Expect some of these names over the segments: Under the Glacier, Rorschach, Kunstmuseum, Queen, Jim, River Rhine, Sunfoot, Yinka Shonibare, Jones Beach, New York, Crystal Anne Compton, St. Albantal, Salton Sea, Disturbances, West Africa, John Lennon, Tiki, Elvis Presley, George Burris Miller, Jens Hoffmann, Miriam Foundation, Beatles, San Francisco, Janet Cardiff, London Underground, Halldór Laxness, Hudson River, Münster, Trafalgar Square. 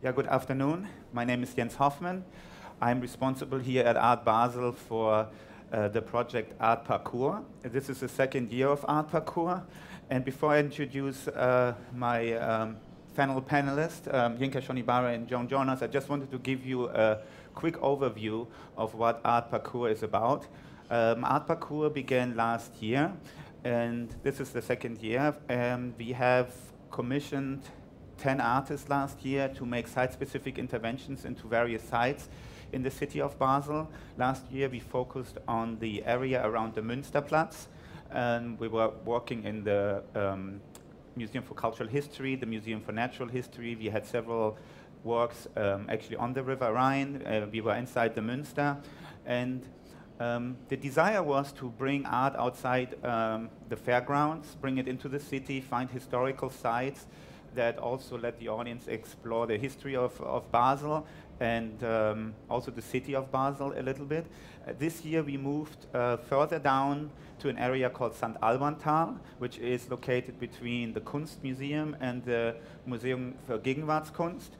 Yeah, good afternoon. My name is Jens Hoffmann. I'm responsible here at Art Basel for the project Art Parcours. This is the second year of Art Parcours. And before I introduce my final panelists, Yinka Shonibare and Joan Jonas, I just wanted to give you a quick overview of what Art Parcours is about. Art Parcours began last year, and this is the second year. We have commissioned 10 artists last year to make site-specific interventions into various sites in the city of Basel. Last year, we focused on the area around the Münsterplatz, and we were working in the Museum for Cultural History, the Museum for Natural History. We had several works actually on the River Rhine. We were inside the Münster, and the desire was to bring art outside the fairgrounds, bring it into the city, find historical sites that also let the audience explore the history of Basel and also the city of Basel a little bit. This year we moved further down to an area called St. Albantal, which is located between the Kunstmuseum and the Museum für Gegenwartskunst.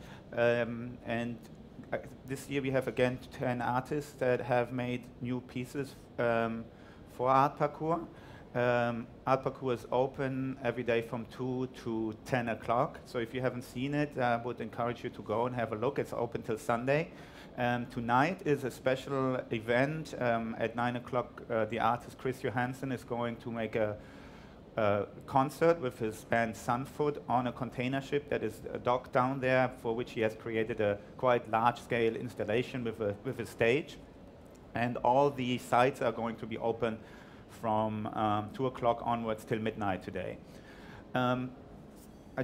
This year we have again 10 artists that have made new pieces for Art Parcours. Art Parcours is open every day from 2 to 10 o'clock. So if you haven't seen it, I would encourage you to go and have a look. It's open till Sunday. Tonight is a special event. At 9 o'clock, the artist Chris Johansen is going to make a concert with his band Sunfoot on a container ship that is docked down there, for which he has created a quite large-scale installation with a stage. And all the sites are going to be open from 2 o'clock onwards till midnight today. I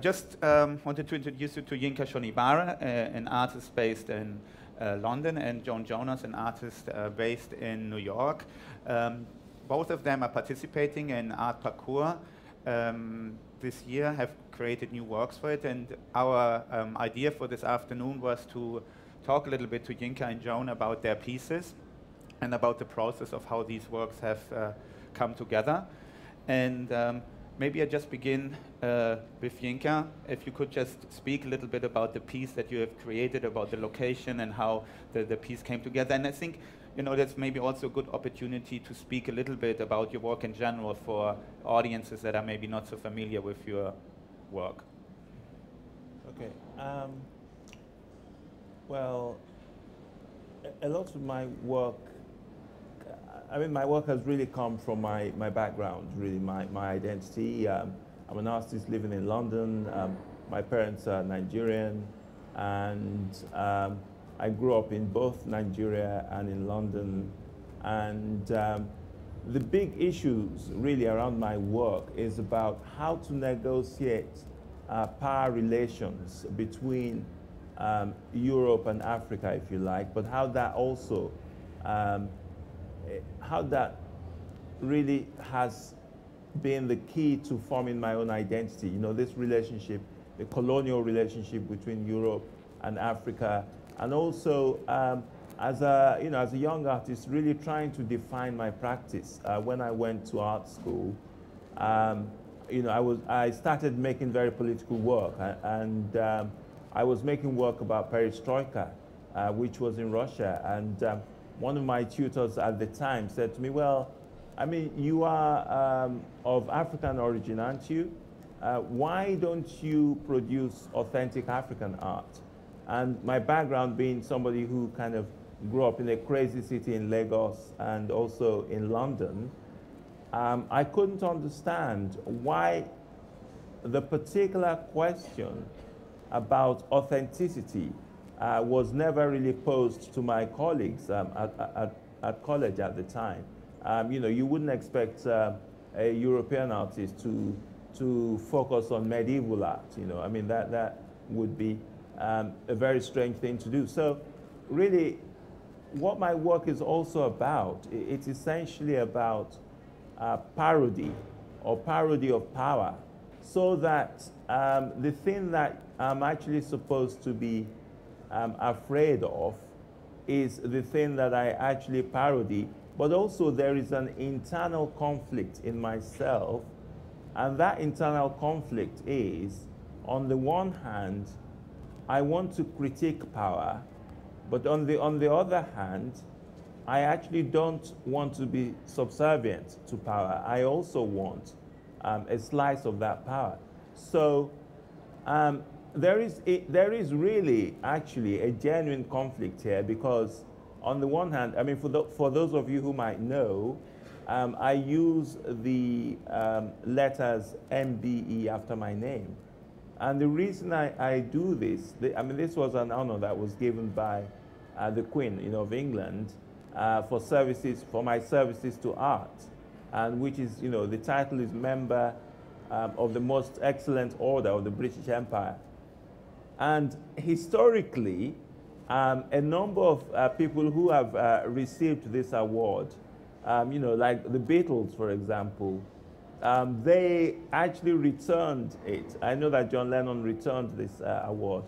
just wanted to introduce you to Yinka Shonibare, an artist based in London, and Joan Jonas, an artist based in New York. Both of them are participating in Art Parcours this year, have created new works for it, and our idea for this afternoon was to talk a little bit to Yinka and Joan about their pieces and about the process of how these works have come together. And maybe I just begin with Yinka. If you could just speak a little bit about the piece that you have created, about the location and how the piece came together. And I think, you know, that's maybe also a good opportunity to speak a little bit about your work in general for audiences that are maybe not so familiar with your work. Okay. Well, a lot of my work, I mean, my work has really come from my background, really, my identity. I'm an artist living in London. My parents are Nigerian, and I grew up in both Nigeria and in London. And the big issues, really, around my work is about how to negotiate power relations between Europe and Africa, if you like, but how that also how that really has been the key to forming my own identity. You know, this relationship, the colonial relationship between Europe and Africa, and also as a young artist, really trying to define my practice. When I went to art school, you know, I started making very political work, and I was making work about perestroika, which was in Russia, and one of my tutors at the time said to me, well, I mean, you are of African origin, aren't you? Why don't you produce authentic African art? And my background being somebody who kind of grew up in a crazy city in Lagos and also in London, I couldn't understand why the particular question about authenticity was never really posed to my colleagues at college at the time. You know, you wouldn't expect a European artist to focus on medieval art. You know, I mean, that would be a very strange thing to do. So really, what my work is also about, it's essentially about parody, or parody of power, so that the thing that I'm actually supposed to be afraid of is the thing that I actually parody, but also there is an internal conflict in myself, and that internal conflict is, on the one hand, I want to critique power, but on the other hand, I actually don't want to be subservient to power. I also want a slice of that power. So there is really actually a genuine conflict here, because on the one hand, I mean, for those of you who might know, I use the letters MBE after my name. And the reason I do this, I mean, this was an honor that was given by the Queen, you know, of England, for my services to art, and which is, you know, the title is Member of the Most Excellent Order of the British Empire. And historically, a number of people who have received this award, you know, like the Beatles, for example, they actually returned it. I know that John Lennon returned this award,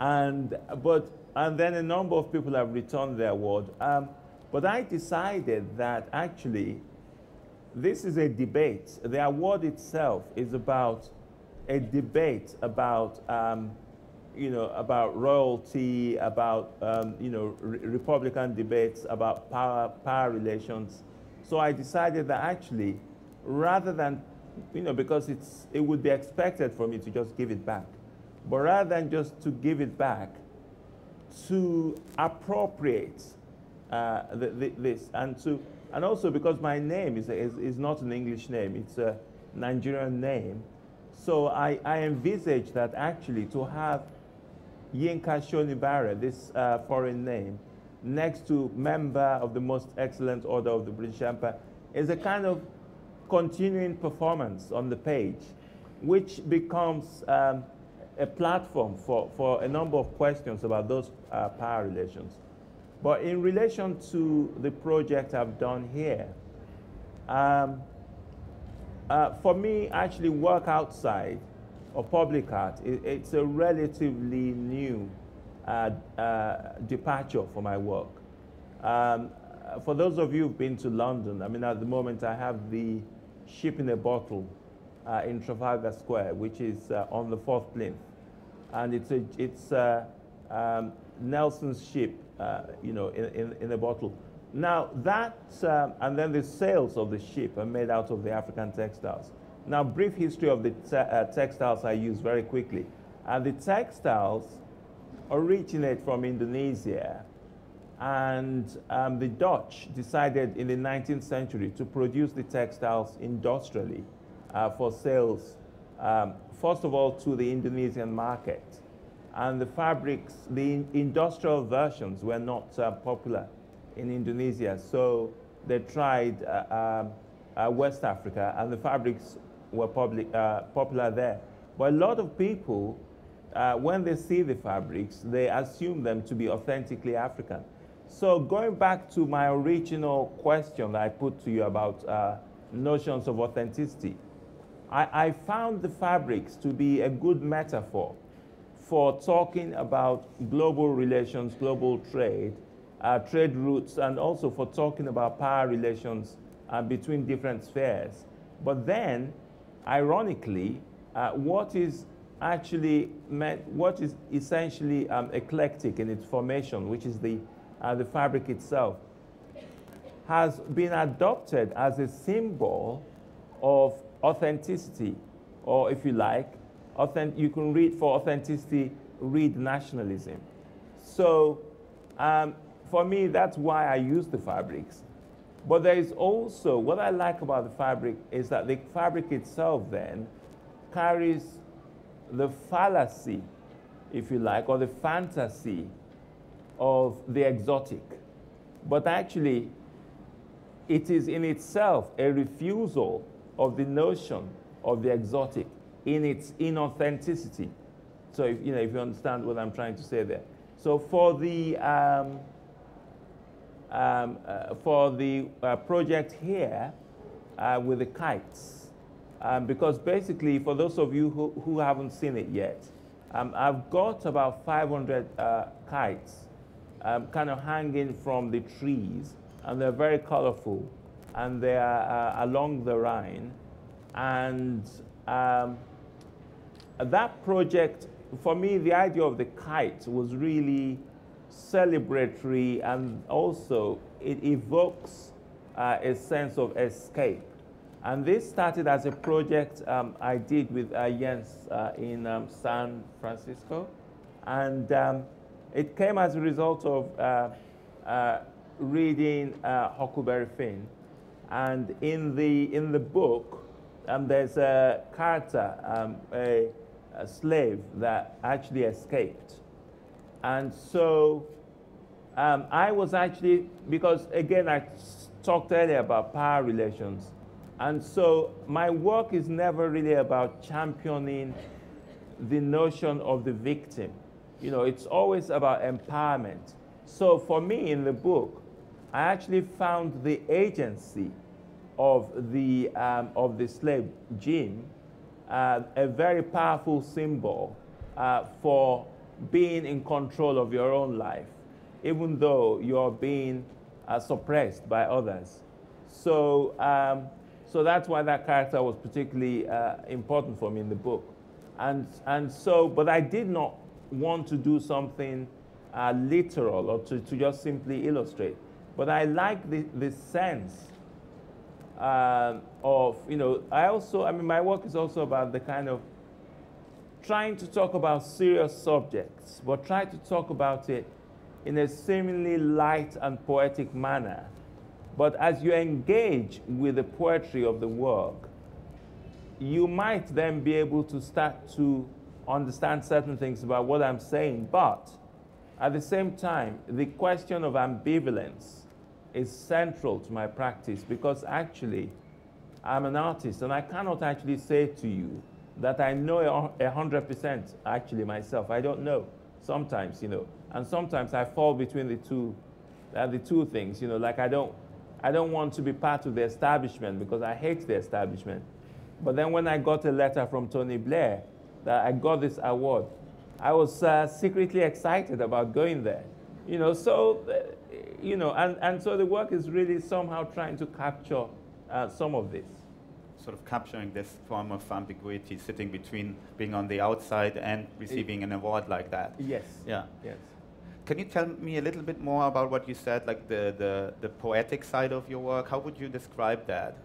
and then a number of people have returned their award. But I decided that actually this is a debate. The award itself is about a debate about you know, about royalty, about you know, Republican debates, about power relations. So I decided that actually, rather than, you know, because it would be expected for me to just give it back, but rather than just to give it back, to appropriate this, and also because my name is not an English name, it's a Nigerian name, so I envisage that actually to have Yinka Shonibare, this foreign name, next to Member of the Most Excellent Order of the British Empire, is a kind of continuing performance on the page, which becomes a platform for a number of questions about those power relations. But in relation to the project I've done here, for me, actually, work outside of public art, it's a relatively new departure for my work. For those of you who've been to London, I mean, at the moment I have the Ship in a Bottle in Trafalgar Square, which is on the 4th plinth, and it's Nelson's ship, you know, in a bottle. Now that, and then the sails of the ship are made out of the African textiles. Now, brief history of the textiles I use very quickly. And the textiles originate from Indonesia, and the Dutch decided in the 19th century to produce the textiles industrially for sales, first of all to the Indonesian market. And the fabrics, the industrial versions were not popular in Indonesia, so they tried West Africa, and the fabrics were popular there. But a lot of people, when they see the fabrics, they assume them to be authentically African. So going back to my original question that I put to you about notions of authenticity, I found the fabrics to be a good metaphor for talking about global relations, global trade, trade routes, and also for talking about power relations between different spheres. But then, ironically, what is essentially eclectic in its formation, which is the fabric itself, has been adopted as a symbol of authenticity, or if you like, you can read for authenticity, read nationalism. So for me, that's why I use the fabrics. But there is also, what I like about the fabric is that the fabric itself then carries the fallacy, if you like, or the fantasy of the exotic. But actually, it is in itself a refusal of the notion of the exotic in its inauthenticity. So if you understand what I'm trying to say there. So for the project here with the kites, because basically, for those of you who haven't seen it yet, I've got about 500 kites kind of hanging from the trees, and they're very colorful, and they're along the Rhine. And that project for me, the idea of the kite was really celebratory, and also it evokes a sense of escape. And this started as a project I did with Jens in San Francisco. And it came as a result of reading Huckleberry Finn. And in the book, there's a character, a slave that actually escaped. And so I was actually, because again, I talked earlier about power relations. And so my work is never really about championing the notion of the victim. You know, it's always about empowerment. So for me in the book, I actually found the agency of the slave, Jim, a very powerful symbol for being in control of your own life, even though you're being suppressed by others. So, so that's why that character was particularly important for me in the book. And so, but I did not want to do something literal or to just simply illustrate. But I like the sense of, you know, I mean, my work is also about the kind of trying to talk about serious subjects, but try to talk about it in a seemingly light and poetic manner. But as you engage with the poetry of the work, you might then be able to start to understand certain things about what I'm saying. But at the same time, the question of ambivalence is central to my practice, because actually I'm an artist and I cannot actually say to you that I know 100% actually myself. I don't know sometimes, you know, and sometimes I fall between the two things, you know, like I don't want to be part of the establishment because I hate the establishment. But then when I got a letter from Tony Blair that I got this award, I was secretly excited about going there, you know. So, you know, and so the work is really somehow trying to capture some of this. Sort of capturing this form of ambiguity, sitting between being on the outside and receiving an award like that. Yes. Yeah. Yes. Can you tell me a little bit more about what you said, like the poetic side of your work? How would you describe that?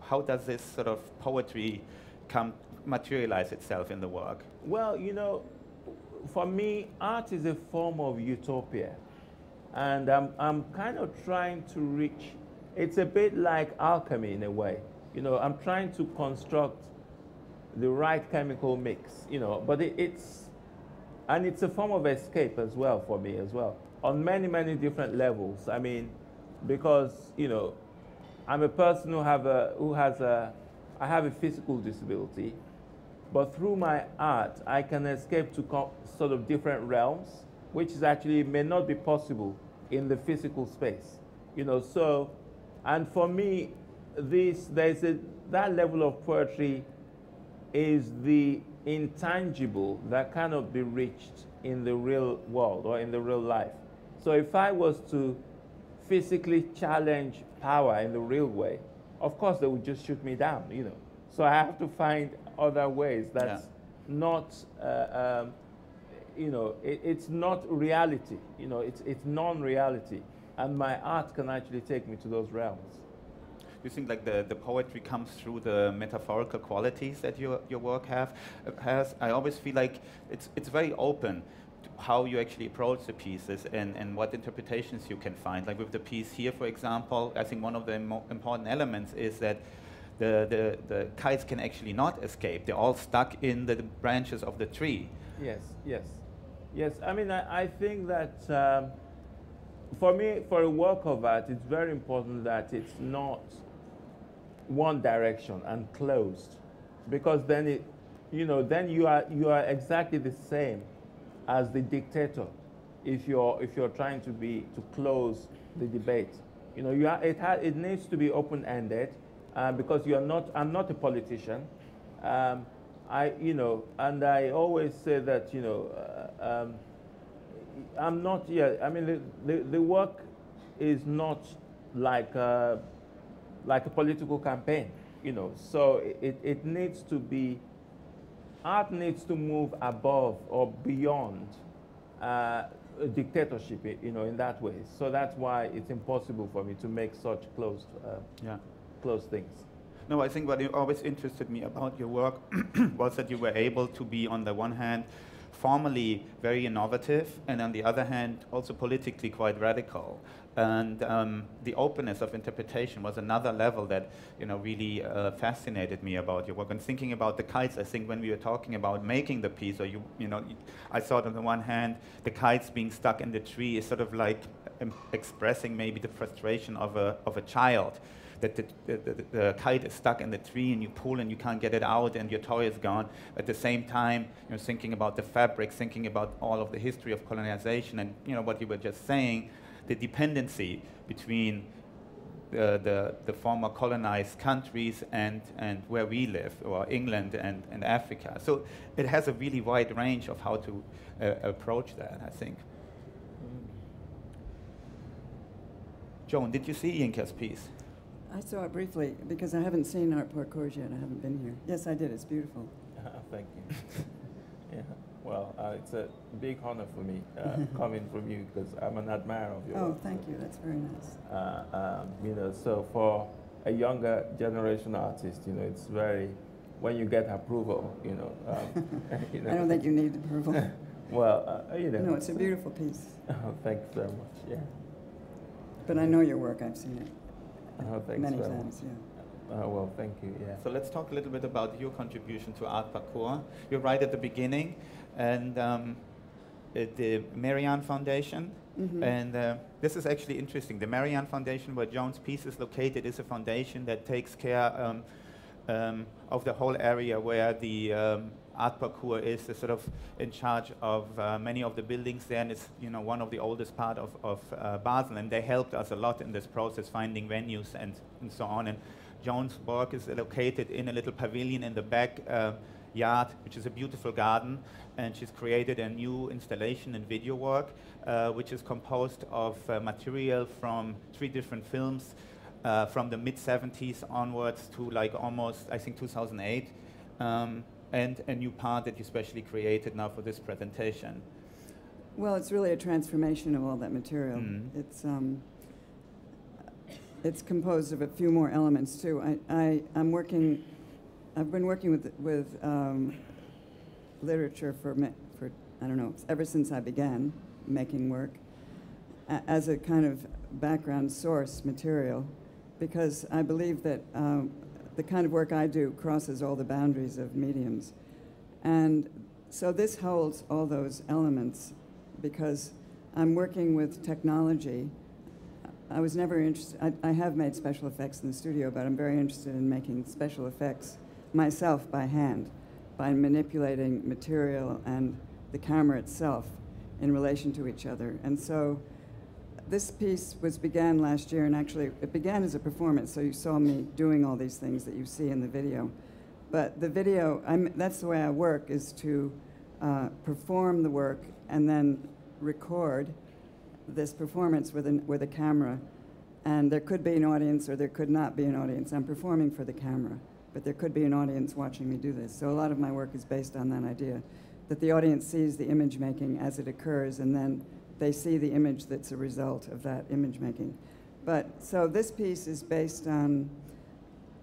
How does this sort of poetry come materialize itself in the work? Well, you know, for me, art is a form of utopia. And I'm kind of trying to reach, it's a bit like alchemy in a way. You know, I'm trying to construct the right chemical mix, you know, but it's a form of escape as well for me as well, on many, many different levels. I mean, because, you know, I'm a person I have a physical disability, but through my art, I can escape to sort of different realms, which is actually may not be possible in the physical space, you know. So, and for me, that level of poetry is the intangible that cannot be reached in the real world or in the real life. So if I was to physically challenge power in the real way, of course they would just shoot me down, you know. So I have to find other ways that's not, you know, it's not reality, you know, it's non-reality. And my art can actually take me to those realms. You think like the poetry comes through the metaphorical qualities that your work has? I always feel like it's very open to how you actually approach the pieces and what interpretations you can find. Like with the piece here, for example, I think one of the important elements is that the kites can actually not escape. They're all stuck in the branches of the tree. Yes, yes. Yes, I mean, I think that for me, for a work of art, it's very important that it's not one direction and closed, because then it, you know, then you are exactly the same as the dictator if you're trying to close the debate, you know. It needs to be open-ended, because I'm not a politician. You know, and I always say that, you know, I'm not yet. I mean, the work is not like a political campaign, you know. So it needs to be Art needs to move above or beyond dictatorship, you know, in that way. So that's why it's impossible for me to make such closed, closed things. No, I think what always interested me about your work was that you were able to be, on the one hand, formally very innovative, and on the other hand, also politically quite radical. And the openness of interpretation was another level that, you know, really fascinated me about your work. And thinking about the kites, I think when we were talking about making the piece, or you know, I thought on the one hand, the kites being stuck in the tree is sort of like expressing maybe the frustration of a child, that the kite is stuck in the tree and you pull and you can't get it out and your toy is gone. At the same time, you know, thinking about the fabric, thinking about all of the history of colonization and, you know, what you were just saying, the dependency between the former colonized countries and where we live, or England and Africa. So it has a really wide range of how to approach that, I think. Joan, did you see Yinka's piece? I saw it briefly, because I haven't seen Art Parcours yet. I haven't been here. Yes, I did. It's beautiful. Thank you. Yeah. Well, it's a big honor for me coming from you, because I'm an admirer of your work. Oh, thank you. That's very nice. You know, so for a younger generation artist, you know, it's very, when you get approval, you know. You know. I don't think you need approval. Well, you know. No, it's a beautiful piece. Oh, thank you very much. Yeah. But I know your work. I've seen it. Oh, many times, yeah. Well, thank you, yeah. So let's talk a little bit about your contribution to Art Parcours. You're right at the beginning, and the Miriam Foundation, and this is actually interesting. The Miriam Foundation, where Joan's piece is located, is a foundation that takes care of the whole area where the Art Parcours is sort of in charge of many of the buildings there, and it's, you know, one of the oldest part of Basel, and they helped us a lot in this process, finding venues and so on. And Joan's work is located in a little pavilion in the back yard, which is a beautiful garden, and she's created a new installation and video work, which is composed of material from 3 different films from the mid-70s onwards to like almost, I think, 2008. And a new part that you specially created now for this presentation. Well, it's really a transformation of all that material. It's composed of a few more elements too. I've been working with literature for I don't know, ever since I began making work as a kind of background source material, because I believe that the kind of work I do crosses all the boundaries of mediums. And so this holds all those elements, because I'm working with technology. I was never interested, I have made special effects in the studio, but I'm very interested in making special effects myself by hand, by manipulating material and the camera itself in relation to each other. And so this piece began last year, and actually it began as a performance, so you saw me doing all these things that you see in the video. But the video, that's the way I work, is to perform the work and then record this performance with a camera. And there could be an audience or there could not be an audience. I'm performing for the camera, but there could be an audience watching me do this. So a lot of my work is based on that idea, that the audience sees the image making as it occurs, and then they see the image that's a result of that image making. But so this piece is based on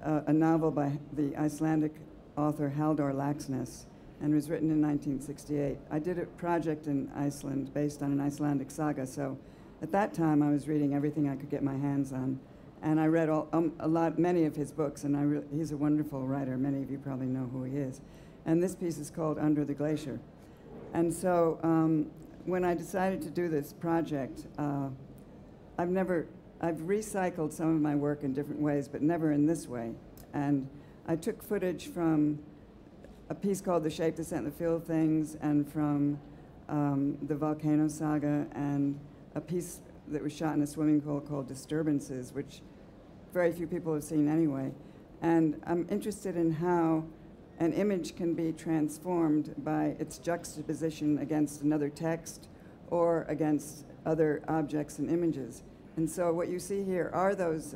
a novel by the Icelandic author Halldór Laxness, and was written in 1968. I did a project in Iceland based on an Icelandic saga, so at that time I was reading everything I could get my hands on, and I read many of his books, and he's a wonderful writer. Many of you probably know who he is. And this piece is called Under the Glacier. And so when I decided to do this project, I've recycled some of my work in different ways, but never in this way. And I took footage from a piece called The Shape, the Scent, the Feel of Things, and from the Volcano Saga, and a piece that was shot in a swimming pool called Disturbances, which very few people have seen anyway. And I'm interested in how an image can be transformed by its juxtaposition against another text or against other objects and images. And so what you see here are those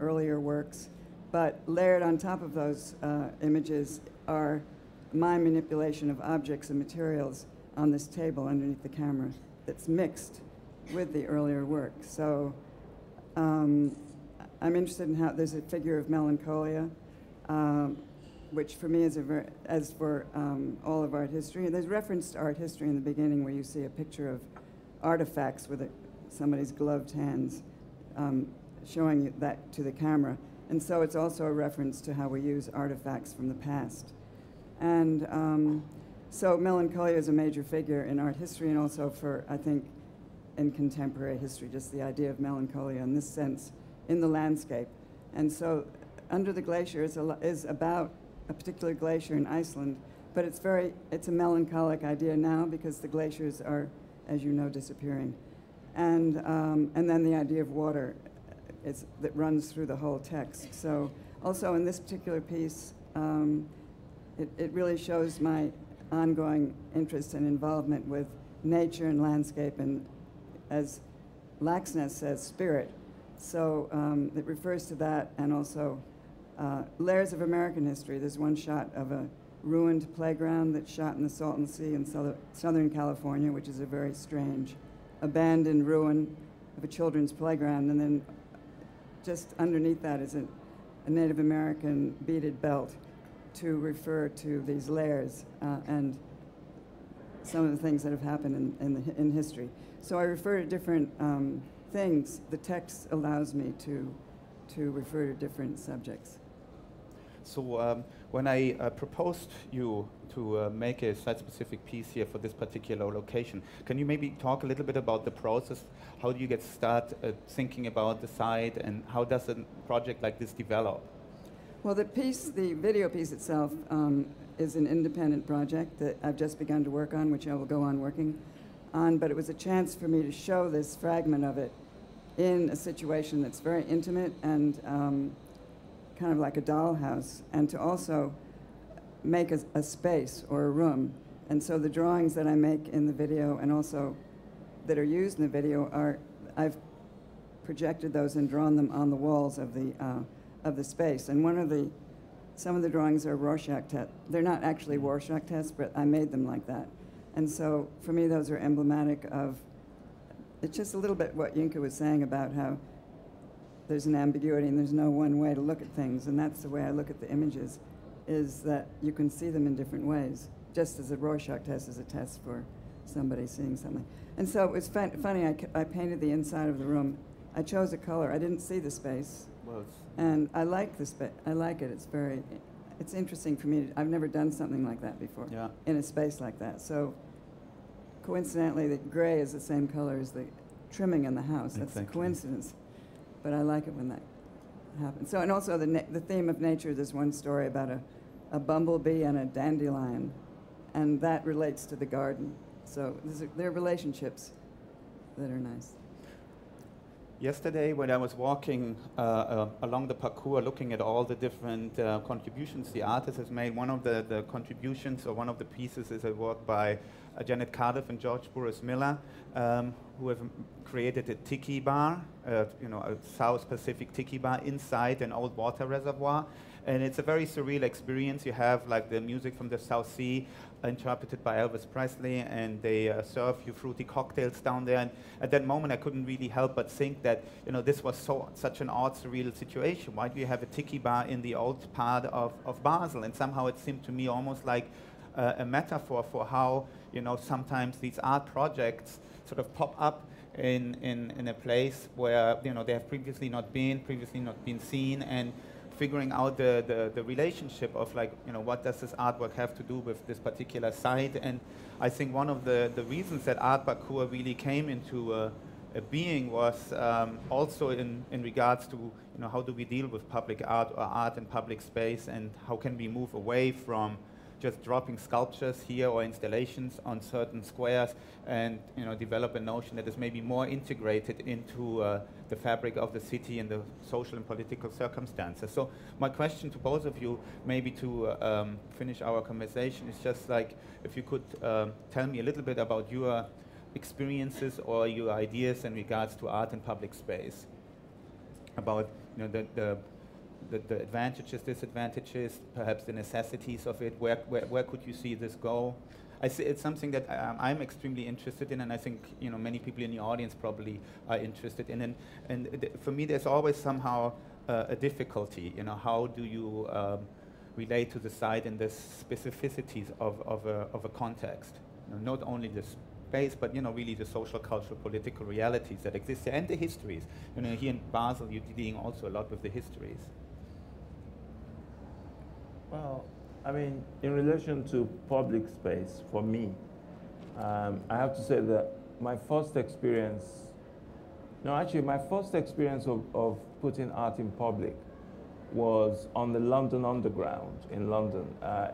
earlier works, but layered on top of those images are my manipulation of objects and materials on this table underneath the camera that's mixed with the earlier work. So I'm interested in how there's a figure of melancholia, which for me is as for all of art history. And there's reference to art history in the beginning where you see a picture of artifacts with somebody's gloved hands showing that to the camera. And so it's also a reference to how we use artifacts from the past. And so melancholia is a major figure in art history and also for, I think, in contemporary history, just the idea of melancholia in this sense in the landscape. And so Under the Glacier is about a particular glacier in Iceland, but it's a melancholic idea now because the glaciers are, as you know, disappearing. And then the idea of water that runs through the whole text. So also in this particular piece, it really shows my ongoing interest and involvement with nature and landscape and, as Laxness says, spirit. So it refers to that and also layers of American history. There's one shot of a ruined playground that's shot in the Salton Sea in Southern California, which is a very strange abandoned ruin of a children's playground. And then just underneath that is a Native American beaded belt to refer to these layers and some of the things that have happened in history. So I refer to different things. The text allows me to refer to different subjects. So when I proposed you to make a site-specific piece here for this particular location, can you maybe talk a little bit about the process? How do you get started thinking about the site, and how does a project like this develop? Well, the piece, the video piece itself, is an independent project that I've just begun to work on, which I will go on working on, but it was a chance for me to show this fragment of it in a situation that's very intimate and kind of like a dollhouse, and to also make a space or a room. And so the drawings that I make in the video and also that are used in the video are, I've projected those and drawn them on the walls of the space. And some of the drawings are Rorschach tests. They're not actually Rorschach tests, but I made them like that. And so for me, those are emblematic of, it's just a little bit what Yinka was saying about how there's an ambiguity and there's no one way to look at things. And that's the way I look at the images, is that you can see them in different ways, just as a Rorschach test is a test for somebody seeing something. And so it was funny, I painted the inside of the room. I chose a color. I didn't see the space. And I like this bit. I like it. It's interesting for me. I've never done something like that before, yeah, in a space like that. So coincidentally, the gray is the same color as the trimming in the house. That's exactly a coincidence. But I like it when that happens. So, and also the theme of nature, there's one story about a bumblebee and a dandelion, and that relates to the garden. So there are relationships that are nice. Yesterday, when I was walking along the parcours, looking at all the different contributions the artist has made, one of the contributions or one of the pieces is a work by Janet Cardiff and George Burris Miller, who have created a tiki bar, a South Pacific tiki bar inside an old water reservoir. And it's a very surreal experience. You have like the music from the South Sea interpreted by Elvis Presley, and they serve you fruity cocktails down there. And at that moment, I couldn't really help but think that, this was such an odd, surreal situation. Why do you have a tiki bar in the old part of Basel? And somehow it seemed to me almost like a metaphor for how, sometimes these art projects sort of pop up in a place where, they have previously not been seen, and figuring out the relationship of what does this artwork have to do with this particular site. And I think one of the reasons that Art Parcours really came into a being was also in regards to how do we deal with public art or art in public space, and how can we move away from just dropping sculptures here or installations on certain squares and develop a notion that is maybe more integrated into the fabric of the city and the social and political circumstances. So my question to both of you, maybe to finish our conversation, is just like if you could tell me a little bit about your experiences or your ideas in regards to art in public space, about the the advantages, disadvantages, perhaps the necessities of it? Where could you see this go? I see it's something that I'm extremely interested in, and I think many people in the audience probably are interested in. And for me, there's always somehow a difficulty. How do you relate to the site and the specificities of a context? Not only the space, but really the social, cultural, political realities that exist there, and the histories. Here in Basel, you're dealing also a lot with the histories. Well, I mean, in relation to public space, for me, I have to say that my first experience, of putting art in public was on the London Underground in London.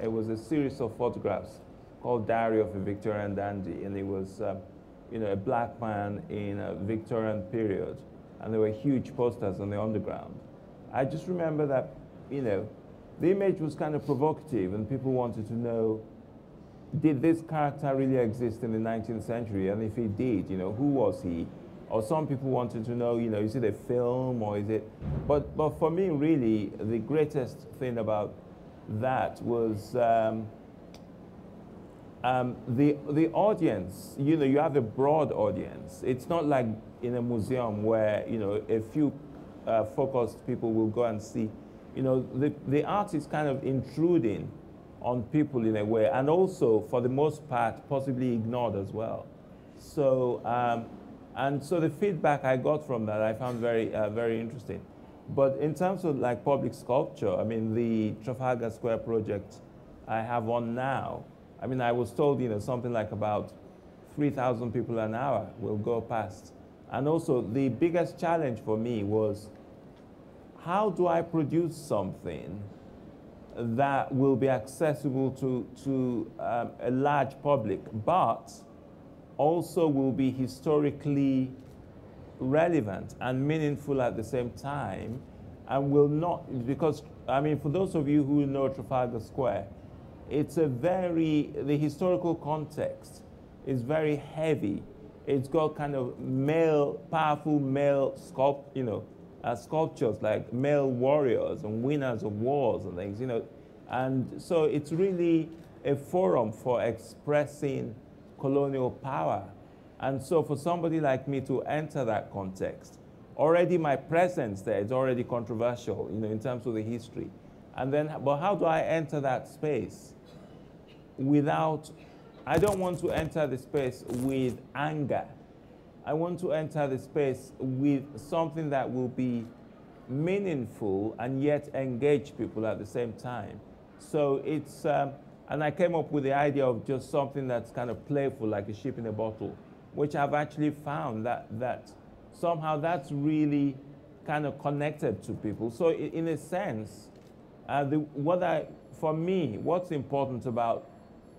It was a series of photographs called Diary of a Victorian Dandy, and it was a black man in a Victorian period, and there were huge posters on the Underground. I just remember that, the image was kind of provocative, and people wanted to know, did this character really exist in the 19th century? And if he did, who was he? Or some people wanted to know, is it a film or is it... But for me, really, the greatest thing about that was the audience. You have a broad audience. It's not like in a museum where, a few focused people will go and see. The art is kind of intruding on people in a way, and also, for the most part, possibly ignored as well. So, and so the feedback I got from that I found very, very interesting. But in terms of like public sculpture, I mean, the Trafalgar Square project I have on now, I mean, I was told, something like about 3,000 people an hour will go past. And also, the biggest challenge for me was, how do I produce something that will be accessible to a large public, but also will be historically relevant and meaningful at the same time, and will not, because, I mean, for those of you who know Trafalgar Square, it's a very, the historical context is very heavy. It's got kind of male, powerful male sculptures like male warriors and winners of wars and things, and so it's really a forum for expressing colonial power. And so for somebody like me to enter that context, already my presence there is already controversial, in terms of the history. And then, but how do I enter that space without, I don't want to enter the space with anger. I want to enter the space with something that will be meaningful and yet engage people at the same time. So it's, and I came up with the idea of just something that's kind of playful, like a ship in a bottle, which I've actually found that somehow that's really kind of connected to people. So in a sense, for me, what's important about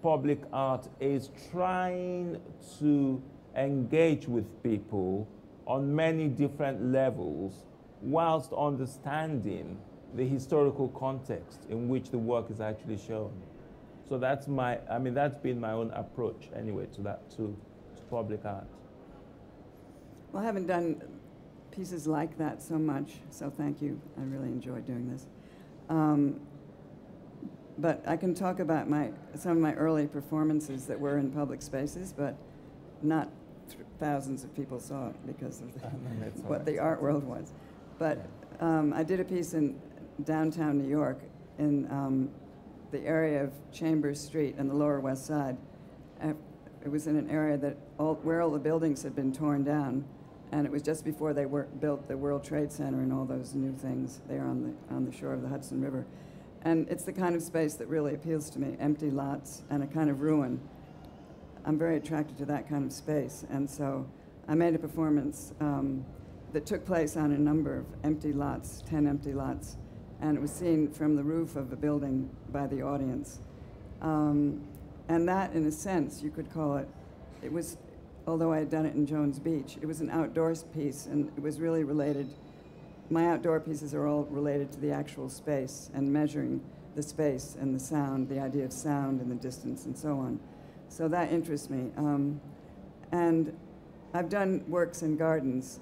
public art is trying to engage with people on many different levels whilst understanding the historical context in which the work is actually shown. So that's my, I mean, that's been my own approach anyway to that, to public art. Well, I haven't done pieces like that so much, so thank you. I really enjoyed doing this. But I can talk about some of my early performances that were in public spaces, but not thousands of people saw it because of what the art world was. But I did a piece in downtown New York in the area of Chambers Street and the Lower West Side. It was in an area that where all the buildings had been torn down, and it was just before they built the World Trade Center and all those new things there on the shore of the Hudson River. And it's the kind of space that really appeals to me, empty lots and a kind of ruin. I'm very attracted to that kind of space, and so I made a performance that took place on a number of empty lots, 10 empty lots, and it was seen from the roof of the building by the audience. And that, in a sense, you could call it, it was, although I had done it in Jones Beach, it was an outdoors piece, and it was really related, my outdoor pieces are all related to the actual space and measuring the space and the sound, the idea of sound and the distance and so on. So that interests me. And I've done works in gardens.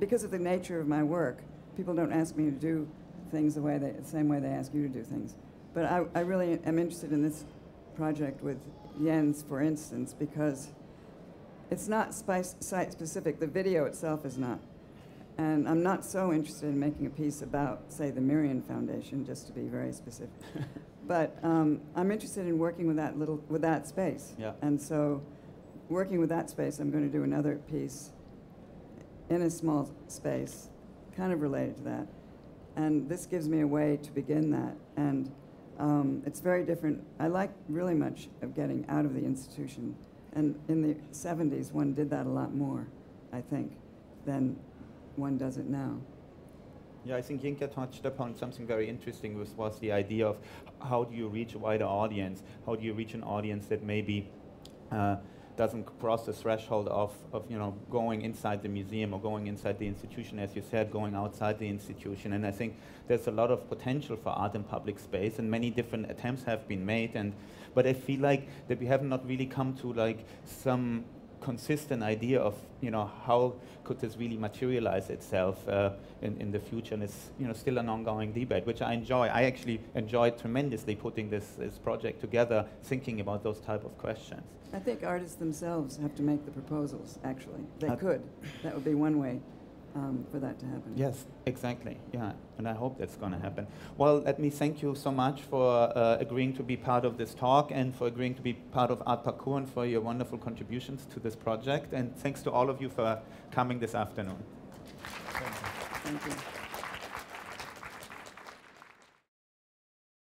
Because of the nature of my work, people don't ask me to do things the way the same way they ask you to do things. But I really am interested in this project with Jens, for instance, because it's not site-specific. The video itself is not. And I'm not so interested in making a piece about, say, the Miriam Foundation, just to be very specific. But I'm interested in working with that space. Yeah. And so working with that space, I'm going to do another piece in a small space, kind of related to that. And this gives me a way to begin that. And it's very different. I like really much of getting out of the institution. And in the 70s, one did that a lot more, I think, than one does it now. Yeah, I think Yinka touched upon something very interesting, which was the idea of how do you reach a wider audience? How do you reach an audience that maybe doesn't cross the threshold of going inside the museum or going inside the institution, as you said, going outside the institution. And I think there's a lot of potential for art in public space, and many different attempts have been made. But I feel like that we have not really come to like some consistent idea of how could this really materialize itself in the future, and it's still an ongoing debate, which I enjoy. I actually enjoyed tremendously putting this project together, thinking about those type of questions. I think artists themselves have to make the proposals. Actually, they could. That would be one way for that to happen. Yes, exactly. Yeah, and I hope that's going to happen. Well, let me thank you so much for agreeing to be part of this talk and for agreeing to be part of Art Parcours and for your wonderful contributions to this project. And thanks to all of you for coming this afternoon. Thank you. Thank you.